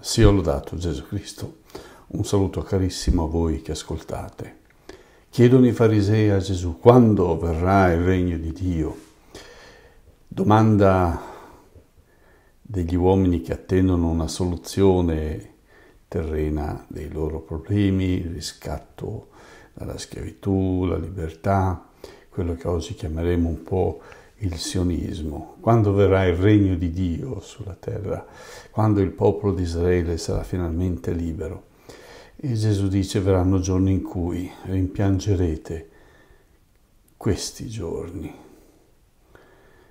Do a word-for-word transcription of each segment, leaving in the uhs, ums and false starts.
Sia lodato Gesù Cristo. Un saluto carissimo a voi che ascoltate. Chiedono i farisei a Gesù: quando verrà il regno di Dio? Domanda degli uomini che attendono una soluzione terrena dei loro problemi, il riscatto dalla schiavitù, la libertà, quello che oggi chiameremo un po' il sionismo. Quando verrà il regno di Dio sulla terra? Quando il popolo di Israele sarà finalmente libero? E Gesù dice: verranno giorni in cui rimpiangerete questi giorni,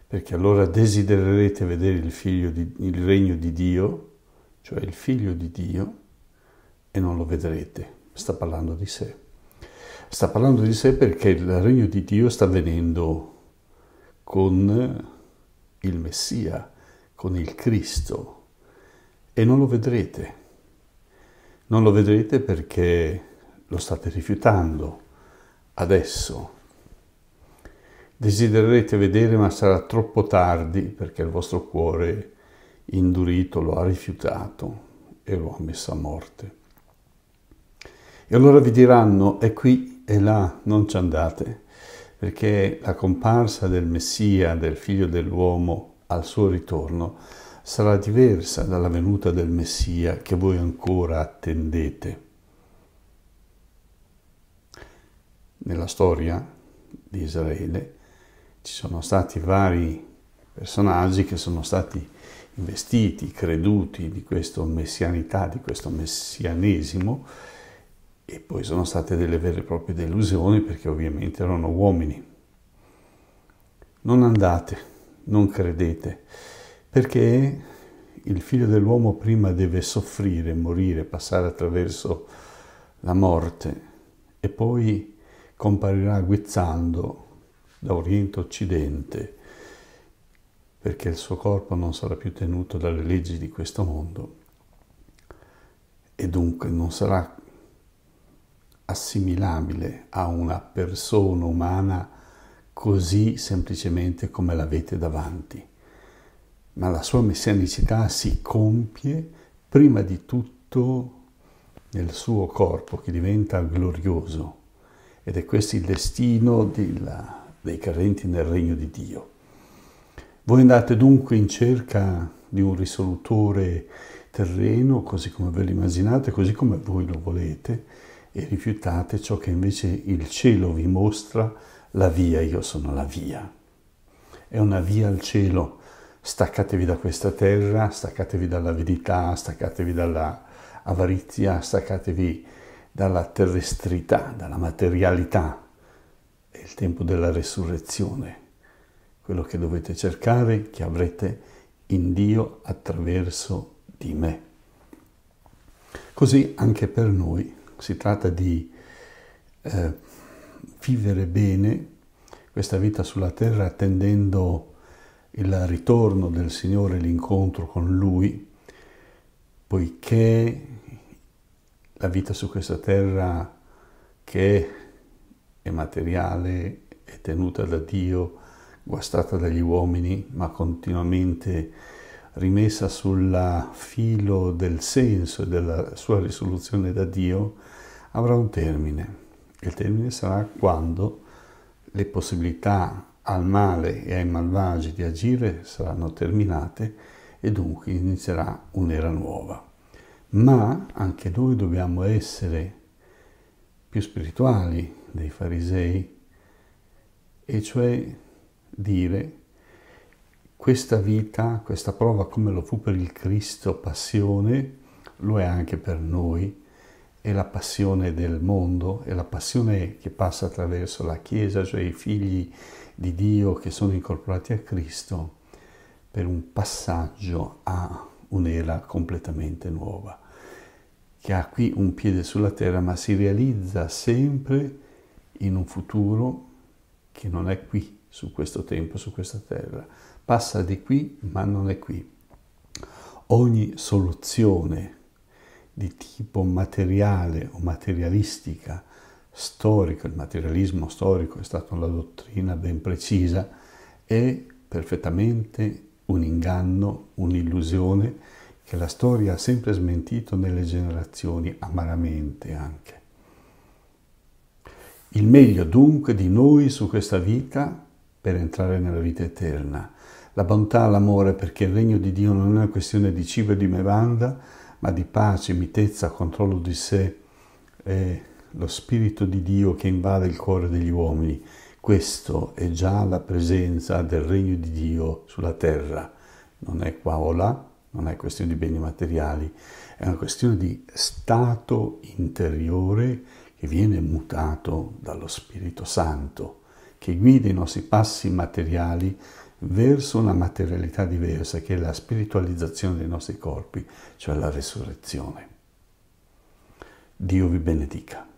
perché allora desidererete vedere il, figlio di, il regno di Dio, cioè il figlio di Dio, e non lo vedrete. Sta parlando di sé. Sta parlando di sé perché il regno di Dio sta avvenendo con il Messia, con il Cristo, e non lo vedrete. Non lo vedrete perché lo state rifiutando adesso. Desidererete vedere, ma sarà troppo tardi, perché il vostro cuore indurito lo ha rifiutato e lo ha messo a morte. E allora vi diranno: è qui e là, non ci andate, perché la comparsa del Messia, del Figlio dell'uomo, al suo ritorno sarà diversa dalla venuta del Messia che voi ancora attendete. Nella storia di Israele ci sono stati vari personaggi che sono stati investiti, creduti di questa messianità, di questo messianesimo, e poi sono state delle vere e proprie delusioni, perché ovviamente erano uomini. Non andate, non credete, perché il figlio dell'uomo prima deve soffrire, morire, passare attraverso la morte, e poi comparirà guizzando da oriente a occidente, perché il suo corpo non sarà più tenuto dalle leggi di questo mondo, e dunque non sarà assimilabile a una persona umana così semplicemente come l'avete davanti. Ma la sua messianicità si compie prima di tutto nel suo corpo, che diventa glorioso, ed è questo il destino della, dei credenti nel regno di Dio. Voi andate dunque in cerca di un risolutore terreno, così come ve lo immaginate, così come voi lo volete, e rifiutate ciò che invece il cielo vi mostra, la via. Io sono la via. È una via al cielo. Staccatevi da questa terra, staccatevi dall'avidità, staccatevi dall'avarizia, staccatevi dalla terrestrità, dalla materialità. È il tempo della resurrezione, quello che dovete cercare, che avrete in Dio attraverso di me. Così anche per noi si tratta di eh, vivere bene questa vita sulla terra, attendendo il ritorno del Signore, l'incontro con Lui, poiché la vita su questa terra, che è materiale, è tenuta da Dio, guastata dagli uomini, ma continuamente rimessa sul filo del senso e della sua risoluzione da Dio, avrà un termine. Il termine sarà quando le possibilità al male e ai malvagi di agire saranno terminate, e dunque inizierà un'era nuova. Ma anche noi dobbiamo essere più spirituali dei farisei, e cioè dire: questa vita, questa prova, come lo fu per il Cristo passione, lo è anche per noi. È la passione del mondo, è la passione che passa attraverso la Chiesa, cioè i figli di Dio che sono incorporati a Cristo, per un passaggio a un'era completamente nuova, che ha qui un piede sulla terra, ma si realizza sempre in un futuro che non è qui, su questo tempo, su questa terra. Passa di qui, ma non è qui. Ogni soluzione di tipo materiale o materialistica, storico, il materialismo storico è stata una dottrina ben precisa, è perfettamente un inganno, un'illusione che la storia ha sempre smentito nelle generazioni, amaramente anche. Il meglio dunque di noi su questa vita per entrare nella vita eterna. La bontà, l'amore, perché il regno di Dio non è una questione di cibo e di bevanda, ma di pace, mitezza, controllo di sé, è lo spirito di Dio che invade il cuore degli uomini. Questo è già la presenza del regno di Dio sulla terra. Non è qua o là, non è questione di beni materiali, è una questione di stato interiore che viene mutato dallo Spirito Santo, che guida i nostri passi materiali verso una materialità diversa, che è la spiritualizzazione dei nostri corpi, cioè la resurrezione. Dio vi benedica.